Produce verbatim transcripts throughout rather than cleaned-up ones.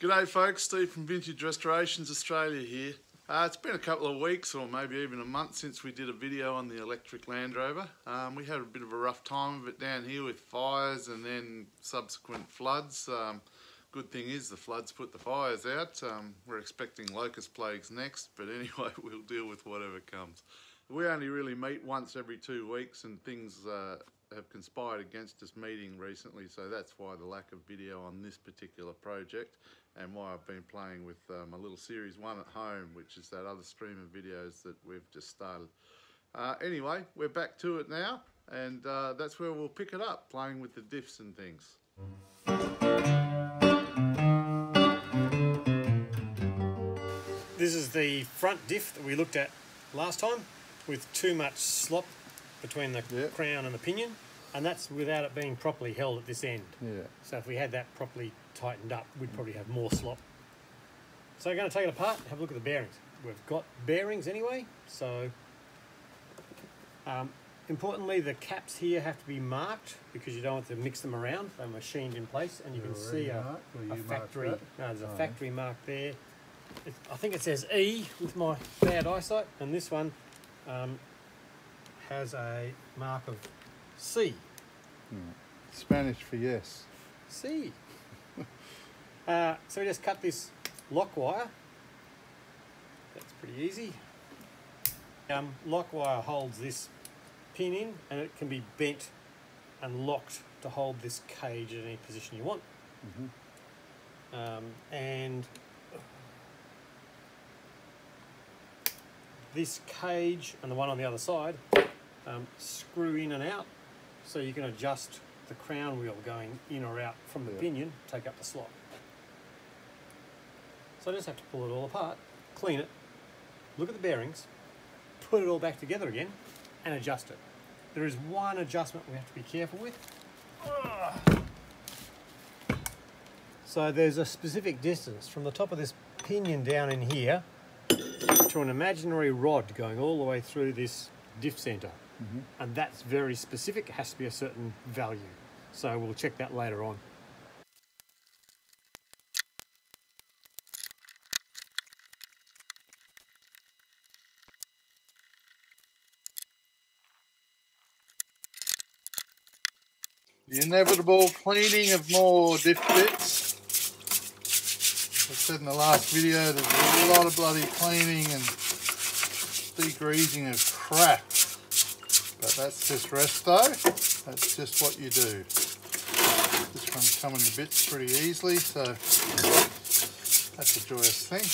G'day folks, Steve from Vintage Restorations Australia here. Uh, it's been a couple of weeks or maybe even a month since we did a video on the electric Land Rover. Um, we had a bit of a rough time of it down here with fires and then subsequent floods. Um, good thing is the floods put the fires out. Um, we're expecting locust plagues next, but anyway, we'll deal with whatever comes. We only really meet once every two weeks and things uh, have conspired against us meeting recently, so that's why the lack of video on this particular project and why I've been playing with um, a little series one at home, which is that other stream of videos that we've just started. Uh, anyway, we're back to it now, and uh, that's where we'll pick it up, playing with the diffs and things. This is the front diff that we looked at last time with too much slop between the yep. crown and the pinion, and that's without it being properly held at this end. Yeah. So if we had that properly tightened up, we'd probably have more slop. So we're going to take it apart and have a look at the bearings. We've got bearings anyway, so um, importantly the caps here have to be marked because you don't want to mix them around. They're machined in place, and you You're can see a, a factory. No, there's a oh, factory yeah. mark there. It, I think it says E with my bad eyesight, and this one um, has a mark of C. Mm. Spanish for yes. C. uh, so we just cut this lock wire. That's pretty easy. Um, lock wire holds this pin in, and it can be bent and locked to hold this cage at any position you want. Mm-hmm. um, and this cage and the one on the other side Um, screw in and out, so you can adjust the crown wheel going in or out from the yeah. pinion, take up the slot. So I just have to pull it all apart, clean it, look at the bearings, put it all back together again, and adjust it. There is one adjustment we have to be careful with. So there's a specific distance from the top of this pinion down in here to an imaginary rod going all the way through this diff center. Mm-hmm. And that's very specific. It has to be a certain value. So we'll check that later on. The inevitable cleaning of more diff bits. As I said in the last video, there's a lot of bloody cleaning and degreasing of crap. But that's just resto, that's just what you do. This one's coming to bits pretty easily, so that's a joyous thing.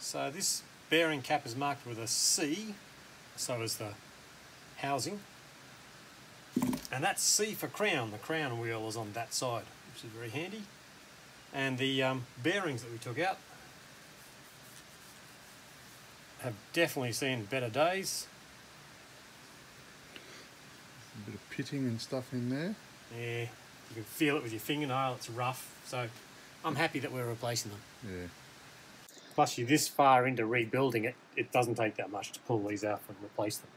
So this bearing cap is marked with a C, so is the housing. And that's C for crown. The crown wheel is on that side, which is very handy. And the um, bearings that we took out have definitely seen better days. A bit of pitting and stuff in there. Yeah, you can feel it with your fingernail, it's rough. So I'm happy that we're replacing them. Yeah. Plus you're this far into rebuilding it, it doesn't take that much to pull these out and replace them.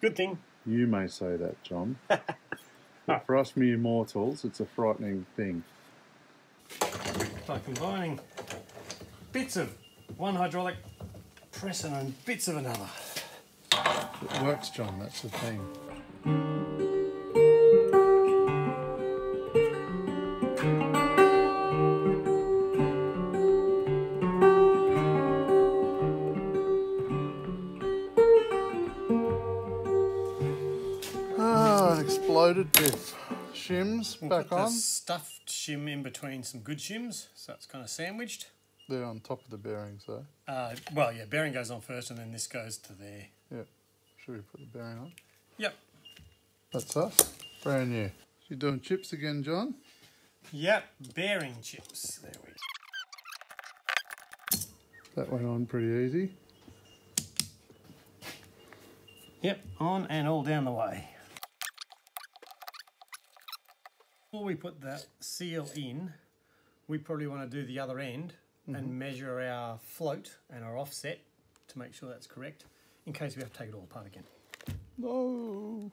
Good thing. You may say that, John. But for us mere mortals, it's a frightening thing. By combining bits of one hydraulic pressing and bits of another. It works, John, that's the thing. Ah, exploded diff. Shims we'll back put on. Stuffed shim in between some good shims, so it's kind of sandwiched. They're on top of the bearings, though. Uh, well, yeah, bearing goes on first, and then this goes to there. Yep. Should we put the bearing on? Yep. That's us. Brand new. You doing chips again, John? Yep. Bearing chips. There we go. That went on pretty easy. Yep. On and all down the way. Before we put that seal in, we probably want to do the other end mm-hmm. and measure our float and our offset to make sure that's correct, in case we have to take it all apart again. No!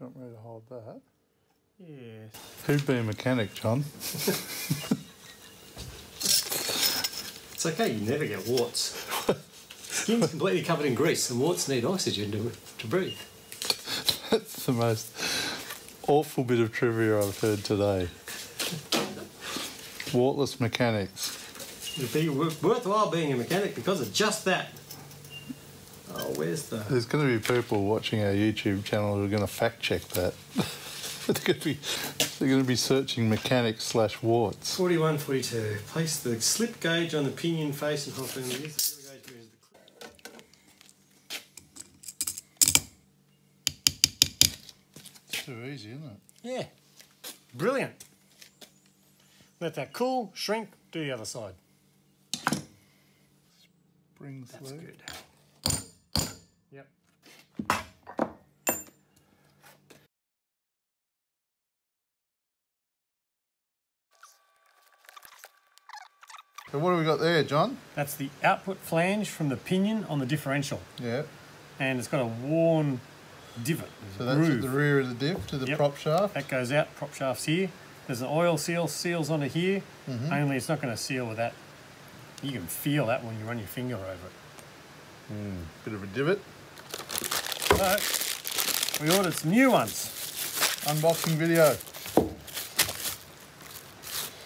Do you want me to hold that? Yes. Who'd be a mechanic, John? It's okay, you never get warts. Skin's completely covered in grease and warts need oxygen to, to breathe. That's the most awful bit of trivia I've heard today. Wartless mechanics. It'd be worthwhile being a mechanic because of just that. Oh, where's the... There's going to be people watching our YouTube channel who are going to fact-check that. they're, going to be, they're going to be searching mechanics slash warts. forty-one, forty-two. Place the slip gauge on the pinion face and hop in. It's too easy, isn't it? Yeah. Brilliant. Let that cool, shrink, do the other side. Spring through. That's good. Yep. So what have we got there, John? That's the output flange from the pinion on the differential. Yeah. And it's got a worn divot. So that's groove. At the rear of the diff to the yep. prop shaft? That goes out, prop shaft's here. There's an oil seal, seals onto here, mm-hmm. only it's not going to seal with that. You can feel that when you run your finger over it. Mm. Bit of a divot. So, we ordered some new ones. Unboxing video.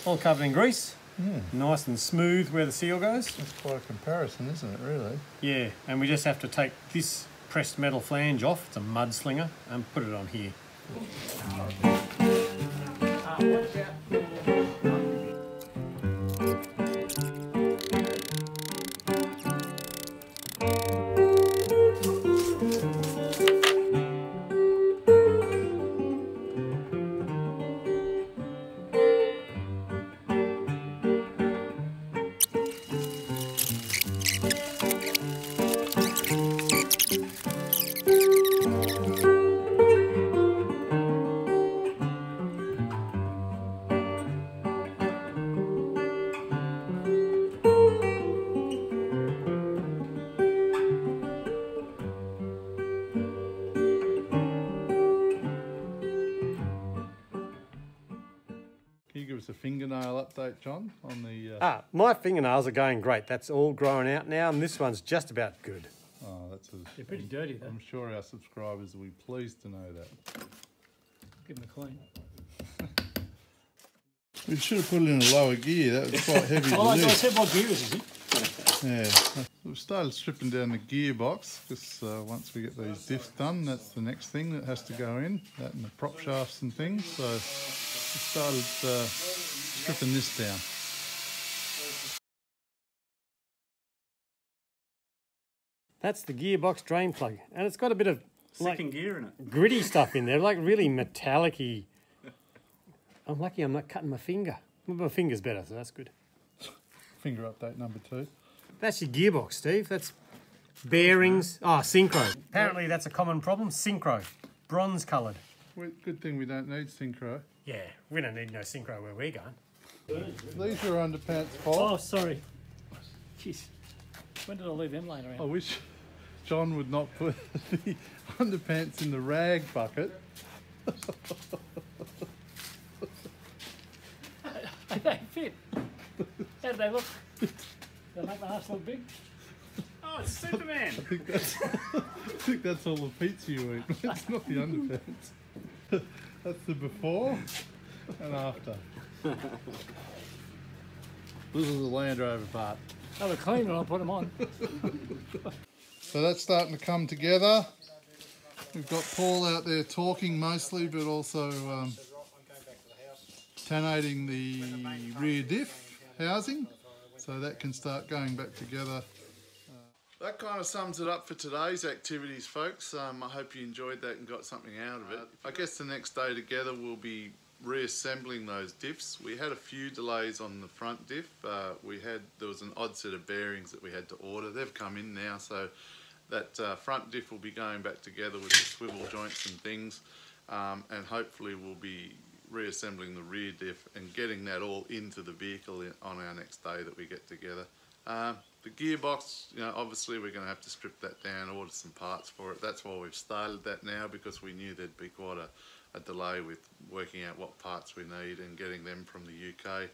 All covered in grease, mm. nice and smooth where the seal goes. That's quite a comparison, isn't it, really? Yeah, and we just have to take this pressed metal flange off, it's a mudslinger, and put it on here. Watch out. Update, John, on the... Uh... Ah, my fingernails are going great. That's all growing out now, and this one's just about good. Oh, that's... A, They're pretty I'm, dirty, though. I'm sure our subscribers will be pleased to know that. Give them a clean. We should have put it in a lower gear. That was quite heavy. Oh, I said what gear is it? Yeah. We've started stripping down the gearbox, because uh, once we get these diffs done, that's the next thing that has to go in, that and the prop shafts and things. So we started... Uh, stripping this down. That's the gearbox drain plug, and it's got a bit of second like, gear in it. Gritty stuff in there, like really metallic-y. I'm lucky I'm not cutting my finger. My finger's better, so that's good. Finger update number two. That's your gearbox, Steve. That's bearings. Ah, oh, synchro. Apparently that's a common problem. Synchro, bronze coloured. Well, good thing we don't need synchro. Yeah, we don't need no synchro where we're going. These are underpants, Paul. Oh, sorry. Jeez. When did I leave them laying around? I wish John would not put the underpants in the rag bucket. They don't fit. How do they look? Do they make my ass look big? Oh, it's Superman. I think that's, I think that's all the pizza you eat. It's not the underpants. That's the before and after. This is the Land Rover part. I'll have a clean when I put them on. So that's starting to come together. We've got Paul out there talking mostly, but also um, tannating the rear diff housing, so that can start going back together. That kind of sums it up for today's activities, folks. Um, I hope you enjoyed that and got something out of it. I guess the next day together we'll be reassembling those diffs. We had a few delays on the front diff. Uh, we had there was an odd set of bearings that we had to order. They've come in now, so that uh, front diff will be going back together with the swivel joints and things. Um, and hopefully we'll be reassembling the rear diff and getting that all into the vehicle on our next day that we get together. Um, the gearbox, you know, obviously we're going to have to strip that down, order some parts for it. That's why we've started that now, because we knew there'd be quite a, a delay with working out what parts we need and getting them from the U K.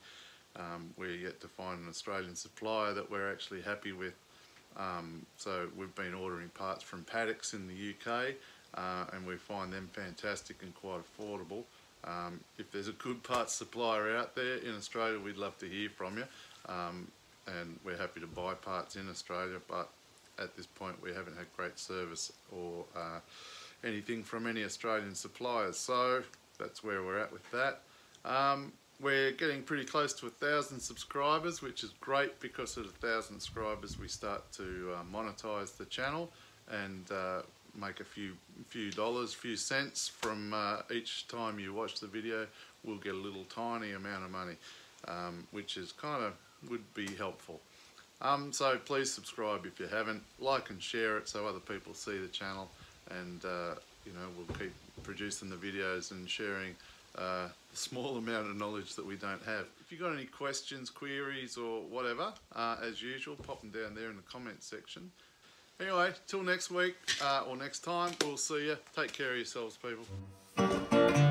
Um, we're yet to find an Australian supplier that we're actually happy with. Um, so we've been ordering parts from Paddocks in the U K, uh, and we find them fantastic and quite affordable. Um, if there's a good parts supplier out there in Australia, we'd love to hear from you. Um, and we're happy to buy parts in Australia, but at this point we haven't had great service or uh, anything from any Australian suppliers, so that's where we're at with that. Um, we're getting pretty close to a thousand subscribers, which is great, because at a thousand subscribers we start to uh, monetize the channel and uh, make a few few dollars, few cents from uh, each time you watch the video. We'll get a little tiny amount of money, um, which is kind of would be helpful. Um, so please subscribe if you haven't, like and share it so other people see the channel, and uh, you know, we'll keep producing the videos and sharing uh, the small amount of knowledge that we don't have. If you've got any questions, queries or whatever, uh, as usual, pop them down there in the comments section. Anyway, till next week uh, or next time, we'll see you. Take care of yourselves, people.